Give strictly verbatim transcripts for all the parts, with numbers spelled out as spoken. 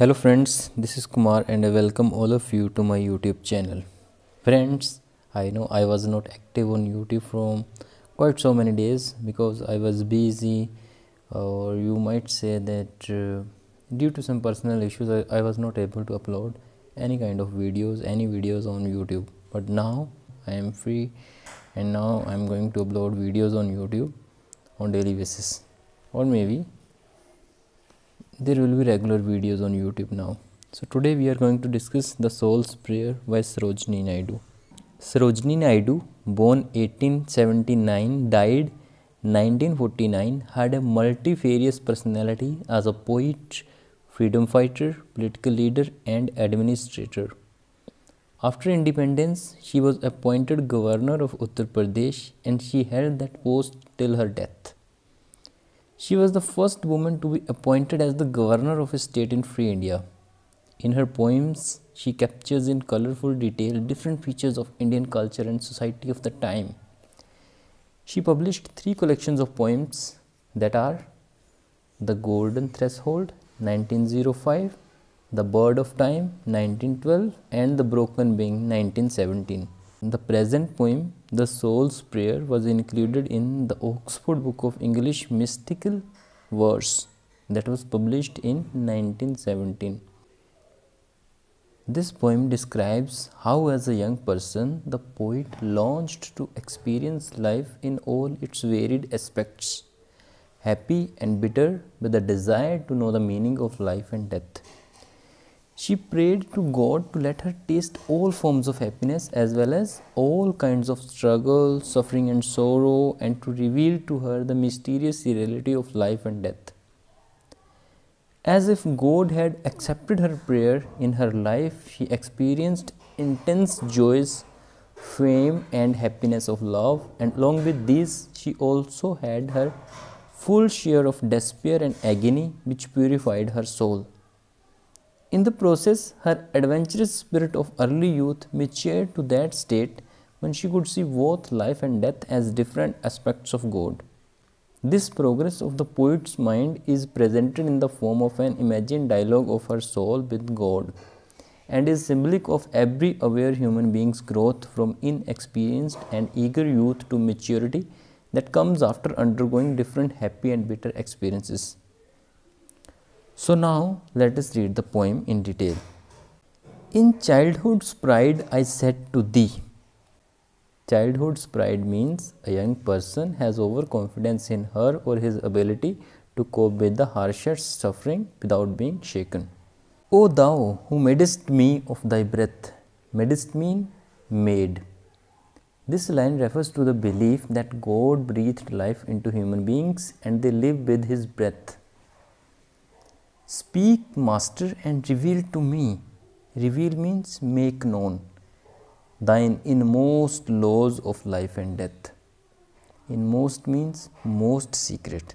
Hello friends, this is Kumar and I welcome all of you to my YouTube channel. Friends, I know I was not active on YouTube from quite so many days because I was busy और you might say that due to some personal issues I was not able to upload any kind of videos any videos on YouTube. But now I am free and now I am going to upload videos on YouTube on daily basis और may be there will be regular videos on YouTube now. So today we are going to discuss The Soul's Prayer by Sarojini Naidu. Sarojini Naidu, born eighteen seventy-nine, died nineteen forty-nine, had a multifarious personality as a poet, freedom fighter, political leader and administrator. After independence, she was appointed governor of Uttar Pradesh and she held that post till her death. She was the first woman to be appointed as the governor of a state in free India. In her poems, she captures in colorful detail different features of Indian culture and society of the time. She published three collections of poems that are The Golden Threshold nineteen oh five, The Bird of Time nineteen twelve and The Broken Wing nineteen seventeen. The present poem, The Soul's Prayer, was included in the Oxford Book of English Mystical Verse that was published in nineteen seventeen. This poem describes how as a young person, the poet launched to experience life in all its varied aspects, happy and bitter, with a desire to know the meaning of life and death. She prayed to God to let her taste all forms of happiness as well as all kinds of struggle, suffering and sorrow, and to reveal to her the mysterious reality of life and death. As if God had accepted her prayer, in her life she experienced intense joys, fame and happiness of love, and along with these she also had her full share of despair and agony which purified her soul. In the process, her adventurous spirit of early youth matured to that state when she could see both life and death as different aspects of God. This progress of the poet's mind is presented in the form of an imagined dialogue of her soul with God and is symbolic of every aware human being's growth from inexperienced and eager youth to maturity that comes after undergoing different happy and bitter experiences. So now, let us read the poem in detail. In childhood's pride, I said to thee. Childhood's pride means a young person has overconfidence in her or his ability to cope with the harshest suffering without being shaken. O thou who madest me of thy breath, madest mean made. This line refers to the belief that God breathed life into human beings and they live with his breath. Speak, Master, and reveal to me. Reveal means make known thine inmost laws of life and death. Inmost means most secret.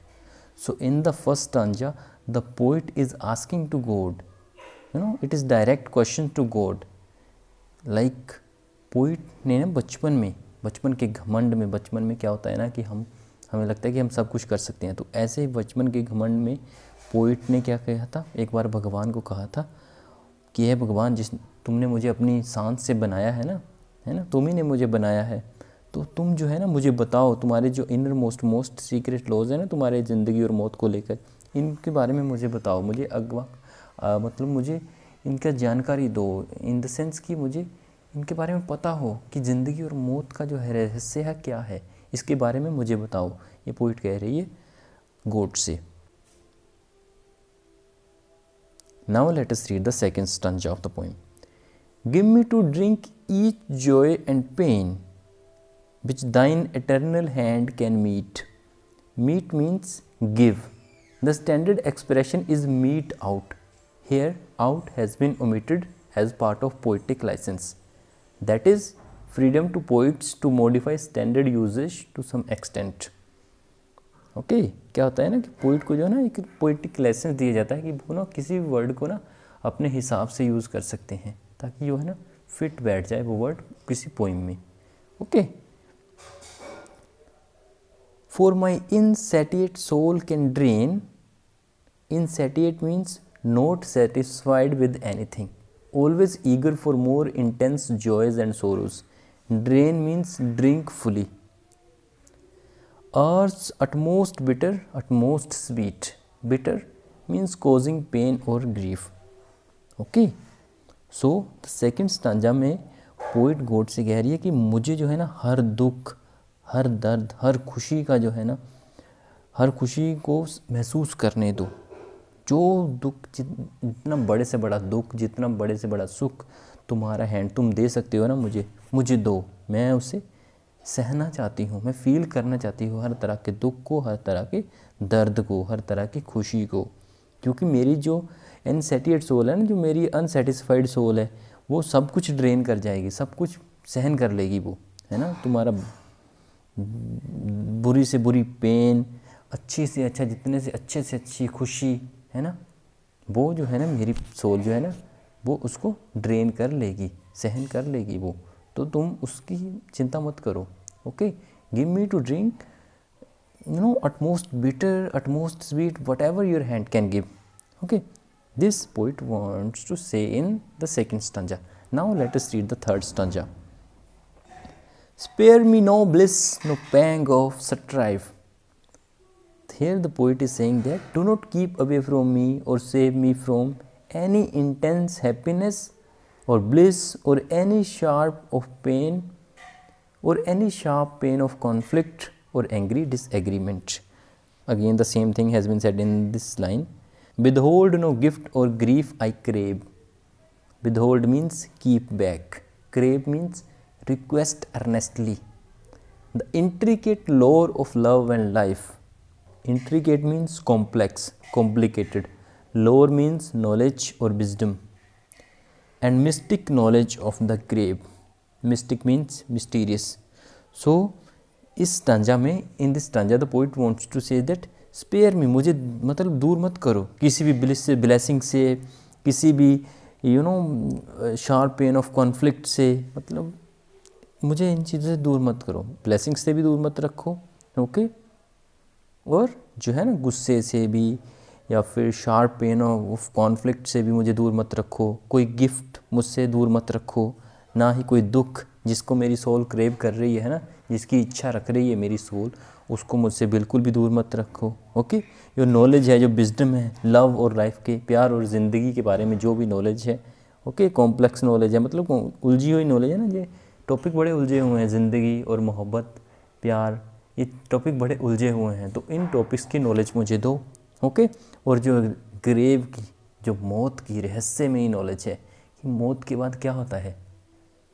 So in the first stanza, the poet is asking to God. You know, it is direct question to God. Like poet ने ना बचपन में, बचपन के घमंड में, बचपन में क्या होता है ना कि हम हमें लगता है कि हम सब कुछ कर सकते हैं। तो ऐसे ही बचपन के घमंड में पोइट ने क्या कहा था, एक बार भगवान को कहा था कि हे भगवान, जिस तुमने मुझे अपनी सांस से बनाया है ना, है ना, तुम ही ने मुझे बनाया है, तो तुम जो है ना मुझे बताओ तुम्हारे जो inner most most secret laws है ना तुम्हारे ज़िंदगी और मौत को लेकर, इनके बारे में मुझे बताओ, मुझे अगवा आ, मतलब मुझे इनका जानकारी दो, इन द सेंस कि मुझे इनके बारे में पता हो कि ज़िंदगी और मौत का जो रहस्य है क्या है, इसके बारे में मुझे बताओ। ये पोइट कह रही है गॉड से। Now let us read the second stanza of the poem. Give me to drink each joy and pain which thine eternal hand can meet. Meet means give. The standard expression is mete out. Here out has been omitted as part of poetic license. That is freedom to poets to modify standard usage to some extent. Okay okay, क्या होता है ना कि poet को जो है ना एक पोइटिक लाइसेंस दिया जाता है कि वो ना किसी वर्ड को ना अपने हिसाब से यूज़ कर सकते हैं ताकि जो है ना फिट बैठ जाए वो वर्ड किसी पोइम में। Okay, for my insatiate soul can drain. Insatiate means not satisfied with anything, always eager for more intense joys and sorrows. Drain means drink fully. Earth's utmost bitter, utmost sweet. Bitter means causing pain or grief. Okay. So the second stanza में poet God से कह रही है कि मुझे जो है ना हर दुख, हर दर्द, हर खुशी का जो है ना हर खुशी को महसूस करने दो. जो दुख, जितना बड़े से बड़ा दुख, जितना बड़े से बड़ा सुख तुम्हारा हैंड तुम दे सकते हो ना मुझे, मुझे दो. मैं उसे सहना चाहती हूँ, मैं फील करना चाहती हूँ हर तरह के दुख को, हर तरह के दर्द को, हर तरह की खुशी को. क्योंकि मेरी जो अनसैटिस्फाइड सोल है ना, जो मेरी अनसैटिस्फाइड सोल है, वो सब कुछ ड्रेन कर जाएगी, सब कुछ सहन कर लेगी वो, है ना. तुम्हारा बुरी से बुरी पेन, अच्छी से अच्छा, जितने से अच्छे से अच्छी खुशी, है ना, वो जो है ना मेरी सोल जो है ना वो उसको ड्रेन कर लेगी, सहन कर लेगी वो. तो तुम उसकी चिंता मत करो. Okay. Give me to drink you know utmost bitter, utmost sweet, whatever your hand can give. Okay. This poet wants to say in the second stanza. Now let us read the third stanza. Spare me no bliss, no pang of strife. Here the poet is saying that do not keep away from me or save me from any intense happiness or bliss or any sharp of pain or any sharp pain of conflict or angry disagreement. Again the same thing has been said in this line. Withhold no gift or grief I crave. Withhold means keep back. Crave means request earnestly. The intricate lore of love and life. Intricate means complex, complicated. Lore means knowledge or wisdom. And mystic knowledge of the grave. Mystic means mysterious. So, इस stanza में, in this stanza the poet wants to say that spare me, मुझे मतलब दूर मत करो किसी भी bliss से, ब्लेसिंग से, किसी भी you know sharp pain of conflict से. मतलब मुझे इन चीज़ों से दूर मत करो, ब्लेसिंग से भी दूर मत रखो. ओके. और जो है ना गुस्से से भी या फिर शार्प पेन ऑफ कॉन्फ्लिक्ट से भी मुझे दूर मत रखो. कोई गिफ्ट मुझसे दूर मत रखो, ना ही कोई दुख जिसको मेरी सोल क्रेव कर रही है ना, जिसकी इच्छा रख रही है मेरी सोल, उसको मुझसे बिल्कुल भी दूर मत रखो. ओके. जो नॉलेज है, जो विजडम है लव और लाइफ के, प्यार और ज़िंदगी के बारे में जो भी नॉलेज है. ओके. कॉम्प्लेक्स नॉलेज है, मतलब उलझी हुई नॉलेज है ना. ये टॉपिक बड़े उलझे हुए हैं, ज़िंदगी और मोहब्बत, प्यार, ये टॉपिक बड़े उलझे हुए हैं. तो इन टॉपिक्स की नॉलेज मुझे दो. ओके. और जो ग्रेव की, जो मौत की रहस्य में ही नॉलेज है कि मौत के बाद क्या होता है,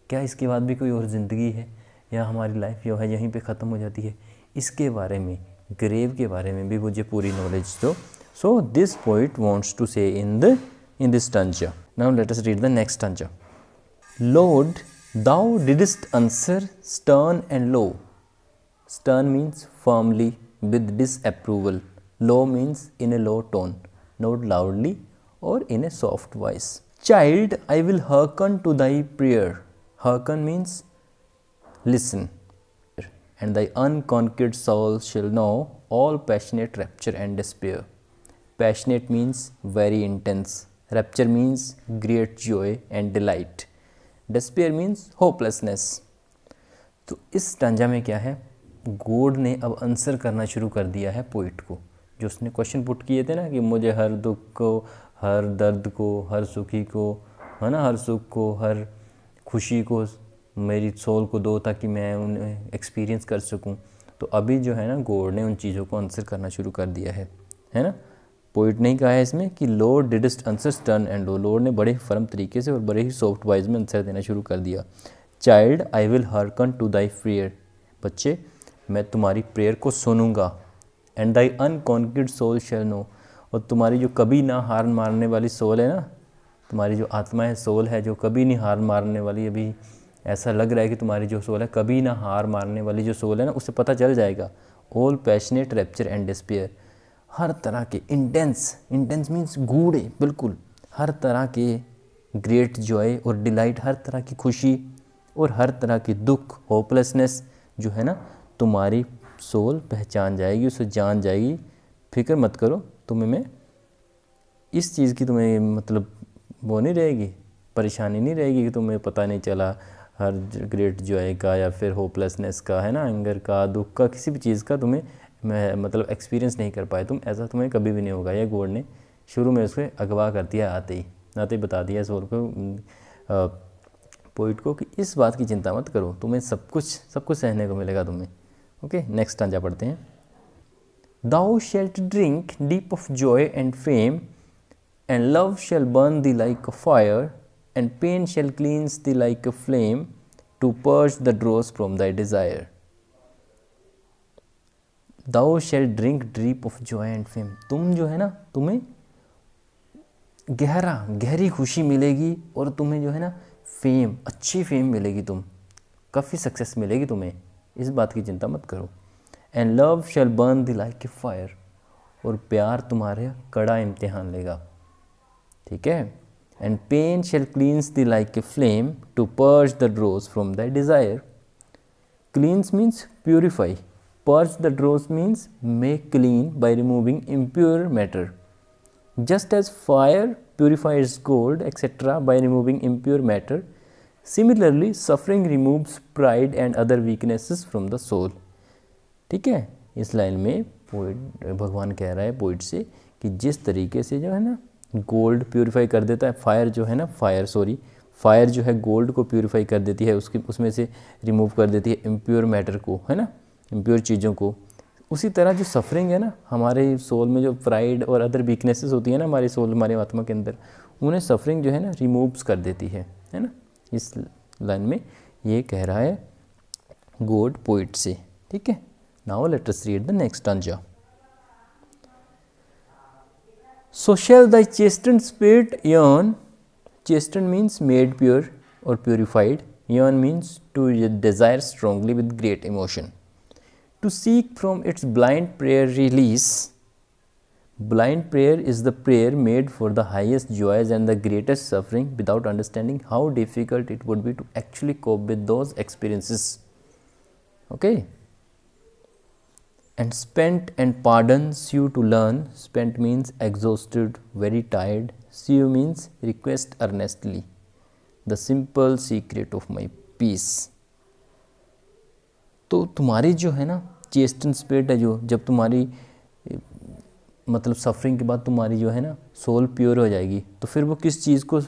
क्या इसके बाद भी कोई और ज़िंदगी है या हमारी लाइफ जो है यहीं पे ख़त्म हो जाती है, इसके बारे में, ग्रेव के बारे में भी मुझे पूरी नॉलेज दो. So this poet wants to say in the in this stanza. Now let us read the next stanza. Lord thou didst answer stern and low. Stern means firmly with disapproval. Low means in a low tone, not loudly और in a soft voice. Child I will hearken to thy prayer. Hearken means listen, and thy unconquered soul shall know all passionate rapture and despair. Passionate means very intense. Rapture means great joy and delight. Despair means hopelessness. तो इस stanza में क्या है, God ने अब answer करना शुरू कर दिया है पोइट को. जो उसने क्वेश्चन पुट किए थे ना कि मुझे हर दुख को, हर दर्द को, हर सुखी को, है ना, हर सुख को, हर खुशी को मेरी सोल को दो ताकि मैं उन्हें एक्सपीरियंस कर सकूं. तो अभी जो है ना गॉड ने उन चीज़ों को आंसर करना शुरू कर दिया है, है ना. पोइट नहीं कहा है इसमें कि Lord didst answer stern and low. Lord ने बड़े फर्म तरीके से और बड़े ही सॉफ्ट वॉइस में आंसर देना शुरू कर दिया. Child I will hearken to thy prayer. बच्चे मैं तुम्हारी प्रेयर को सुनूंगा. And thy unconquered soul shall know. और तुम्हारी जो कभी ना हार मारने वाली सोल है ना, तुम्हारी जो आत्मा है, सोल है, जो कभी नहीं हार मारने वाली, अभी ऐसा लग रहा है कि तुम्हारी जो सोल है कभी ना हार मारने वाली जो सोल है ना, उसे पता चल जाएगा. All passionate rapture and despair. हर तरह के इंटेंस, इंटेंस मीन्स गूढ़े, बिल्कुल हर तरह के ग्रेट जॉय और डिलाइट, हर तरह की खुशी और हर तरह की दुख, होपलेसनेस जो है ना तुम्हारी सोल पहचान जाएगी, उसे जान जाएगी. फिक्र मत करो, तुम्हें मैं इस चीज़ की तुम्हें मतलब वो नहीं रहेगी, परेशानी नहीं रहेगी कि तुम्हें पता नहीं चला हर ग्रेट जॉय का या फिर होपलेसनेस का, है ना, एंगर का, दुख का, किसी भी चीज़ का तुम्हें मतलब एक्सपीरियंस नहीं कर पाए तुम, ऐसा तुम्हें कभी भी नहीं होगा। यह गॉड ने शुरू में उसको अगवा कर दिया, आते ही आते ही बता दिया सोल को, पोइट को कि इस बात की चिंता मत करो, तुम्हें सब कुछ सब कुछ सहने को मिलेगा तुम्हें। ओके, नेक्स्ट स्टांजा पढ़ते हैं। Thou shalt drink deep of joy and fame, and love shall burn thee like a fire, and pain shall cleanse thee like a flame, to purge the dross from thy desire. Thou shalt drink deep of joy and fame. तुम जो है ना, तुम्हें गहरा गहरी खुशी मिलेगी और तुम्हें जो है ना फेम, अच्छी फेम मिलेगी, तुम काफ़ी सक्सेस मिलेगी तुम्हें, इस बात की चिंता मत करो। And love shall burn thee like a fire, और प्यार तुम्हारे कड़ा इम्तिहान लेगा, ठीक है। And pain shall cleanse thee like a flame, to purge the dross from the desire. Cleanse means purify, purge the dross means make clean by removing impure matter. Just as fire purifies gold et cetera by removing impure matter, similarly suffering removes pride and other weaknesses from the soul. ठीक है, इस line में poet भगवान कह रहा है poet से कि जिस तरीके से जो है ना गोल्ड प्योरीफाई कर देता है, फायर जो है ना फायर सॉरी फायर जो है गोल्ड को प्योरीफाई कर देती है, उसके उसमें से रिमूव कर देती है इम्प्योर मैटर को, है ना, इम्प्योर चीज़ों को, उसी तरह जो सफरिंग है ना हमारे सोल में, जो प्राइड और अदर वीकनेसेस होती है ना हमारे सोल, हमारे आत्मा के अंदर, उन्हें सफरिंग जो है ना रिमूव्स कर देती है, है ना। इस लाइन में ये कह रहा है गॉड पोइट से, ठीक है। Now let us read the next stanza. So shall thy chastened spirit yearn, chastened means made pure और purified, yearn means to desire strongly with great emotion, to seek from its blind prayer release. Blind prayer is the prayer made for the highest joys and the greatest suffering without understanding how difficult it would be to actually cope with those experiences. Okay. And spent and pardon, sue to learn. Spent means exhausted, very tired. Sue means request earnestly. The simple secret of my peace. तो तुम्हारी जो है ना चेस्टन spirit है, जो जब तुम्हारी मतलब सफरिंग के बाद तुम्हारी जो है ना सोल प्योर हो जाएगी, तो फिर वो किस चीज़ को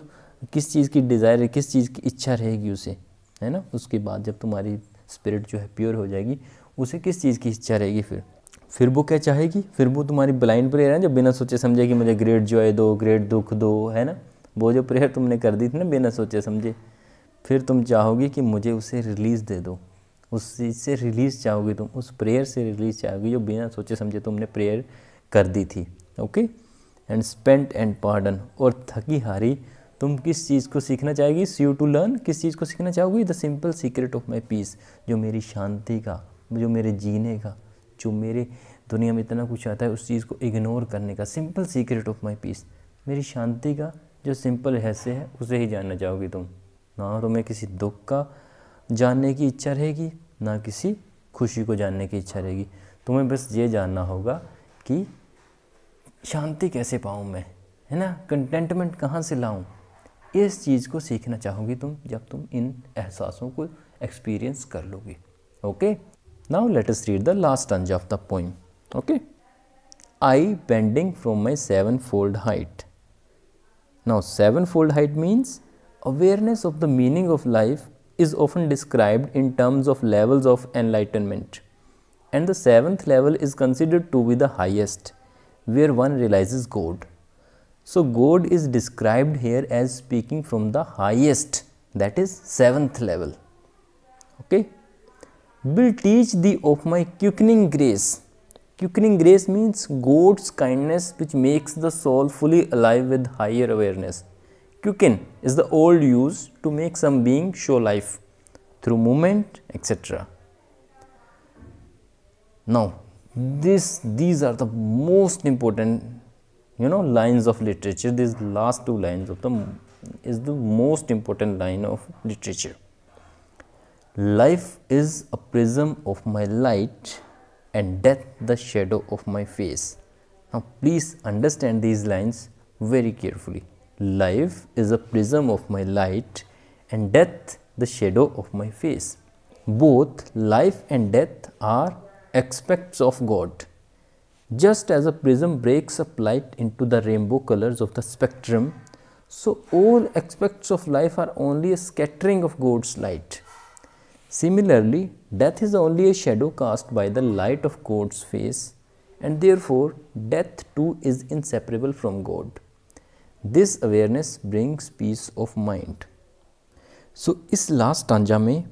किस चीज़ की डिज़ायर, किस चीज़ की इच्छा रहेगी उसे, है ना। उसके बाद जब तुम्हारी स्पिरिट जो है प्योर हो जाएगी, उसे किस चीज़ की इच्छा रहेगी, फिर फिर वो क्या चाहेगी, फिर वो तुम्हारी ब्लाइंड प्रेयर है, जब बिना सोचे समझे कि मुझे ग्रेट जॉय दो, ग्रेट दुख दो, है ना, वो जो प्रेयर तुमने कर दी थी ना बिना सोचे समझे, फिर तुम चाहोगे कि मुझे उसे रिलीज़ दे दो, उस चीज़ से रिलीज़ चाहोगे तुम, उस प्रेयर से रिलीज़ चाहोगे जो बिना सोचे समझे तुमने प्रेयर कर दी थी। Okay, and spent and pardon, और थकी हारी तुम किस चीज़ को सीखना चाहोगी, स्यू टू लर्न, किस चीज़ को सीखना चाहोगी, the simple secret of my peace, जो मेरी शांति का, जो मेरे जीने का, जो मेरे दुनिया में इतना कुछ आता है उस चीज़ को इग्नोर करने का, simple secret of my peace, मेरी शांति का जो सिंपल रहस्य है उसे ही जानना चाहोगी तुम। ना तुम्हें किसी दुख का जानने की इच्छा रहेगी, ना किसी खुशी को जानने की इच्छा रहेगी, तुम्हें बस ये जानना होगा कि शांति कैसे पाऊँ मैं, है ना, कंटेंटमेंट कहाँ से लाऊँ, इस चीज़ को सीखना चाहोगी तुम जब तुम इन एहसासों को एक्सपीरियंस कर लोगे। Okay, now let us read the last stanza of the poem. Okay, I bending from my sevenfold height. Now sevenfold height means awareness of the meaning of life is often described in terms of levels of enlightenment, and the seventh level is considered to be the highest, where one realizes God. So God is described here as speaking from the highest, that is seventh level. Okay, will teach thee of my quickening grace. Quickening grace means God's kindness which makes the soul fully alive with higher awareness. Quicken is the old use to make some being show life through movement, et cetera. Now, this these are the most important, you know, lines of literature. These last two lines of the is the most important line of literature. Life is a prism of my light, and death the shadow of my face. Now, please understand these lines very carefully. Life is a prism of my light and death the shadow of my face. Both life and death are aspects of God. Just as a prism breaks up light into the rainbow colors of the spectrum, so all aspects of life are only a scattering of God's light. Similarly, death is only a shadow cast by the light of God's face, and therefore death too is inseparable from God. This awareness brings peace of mind. So, इस last stanza में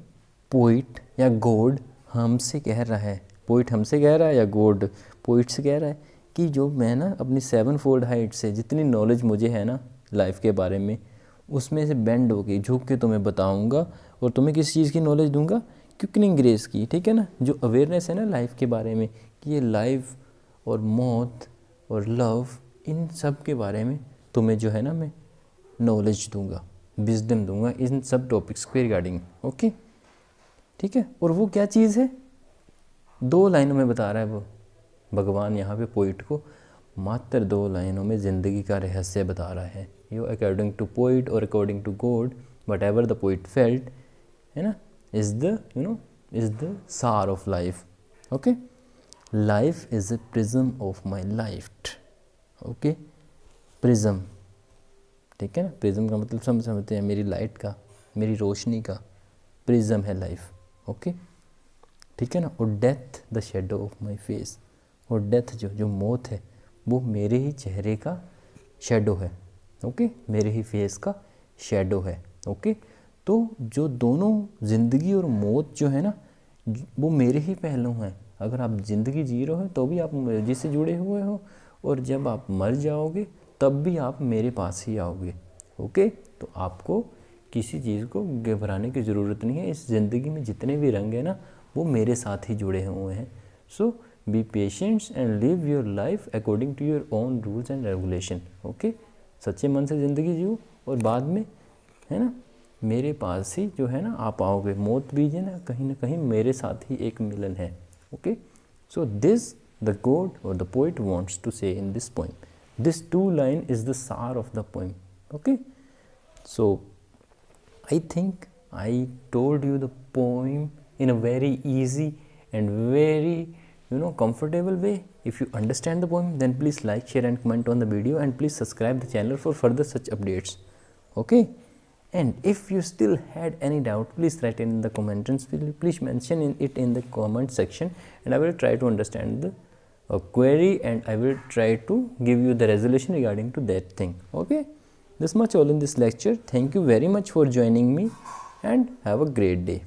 poet या God हमसे कह रहा है, poet हमसे कह रहा है या गॉड पोइट से कह रहा है कि जो मैं ना अपनी सेवन फोल्ड हाइट से जितनी नॉलेज मुझे है ना लाइफ के बारे में, उसमें से बेंड होके झुक के तुम्हें बताऊंगा और तुम्हें किस चीज़ की नॉलेज दूंगा, क्विकनिंग ग्रेस की, ठीक है ना, जो अवेयरनेस है ना लाइफ के बारे में कि ये लाइफ और मौत और लव इन सब के बारे में तुम्हें जो है ना मैं नॉलेज दूंगा, विजडम दूंगा इन सब टॉपिक्स के रिगार्डिंग, ओके, ठीक है। और वो क्या चीज़ है, दो लाइनों में बता रहा है वो भगवान यहाँ पे पोइट को, मात्र दो लाइनों में ज़िंदगी का रहस्य बता रहा है, यो अकॉर्डिंग टू पोइट और according to God whatever the poet felt, है ना, is the you know is the सार of life, okay. Life is a prism of my life, okay, prism, ठीक है ना, प्रिज्म का मतलब समझ समझते हैं मेरी लाइट का, मेरी रोशनी का प्रिज्म है लाइफ, ओके, ठीक है ना। और death the shadow of my face, और डेथ जो जो मौत है वो मेरे ही चेहरे का शेडो है, ओके, मेरे ही फेस का शेडो है, ओके। तो जो दोनों ज़िंदगी और मौत जो है ना वो मेरे ही पहलू हैं। अगर आप ज़िंदगी जी रहे हो तो भी आप मुझे से जुड़े हुए हो, और जब आप मर जाओगे तब भी आप मेरे पास ही आओगे, ओके। तो आपको किसी चीज़ को घबराने की ज़रूरत नहीं है, इस ज़िंदगी में जितने भी रंग हैं ना वो मेरे साथ ही जुड़े हुए हैं। So be patients and live your life according to your own rules and regulation, okay. सच्चे मन से ज़िंदगी जियो और बाद में है ना मेरे पास ही जो है ना आप आओगे। मौत भी है ना कहीं ना कहीं मेरे साथ ही एक मिलन है, okay. So this the God और the poet wants to say in this poem, this two line is the सार of the poem, okay. So I think I told you the poem in a very easy and very, you know, comfortable way. If you understand the poem, then please like, share and comment on the video, and please subscribe the channel for further such updates. Okay? And if you still had any doubt, please write it in the comments. Please mention it in the comment section, and I will try to understand the uh, query, and I will try to give you the resolution regarding to that thing. Okay? This much all in this lecture. Thank you very much for joining me, and have a great day.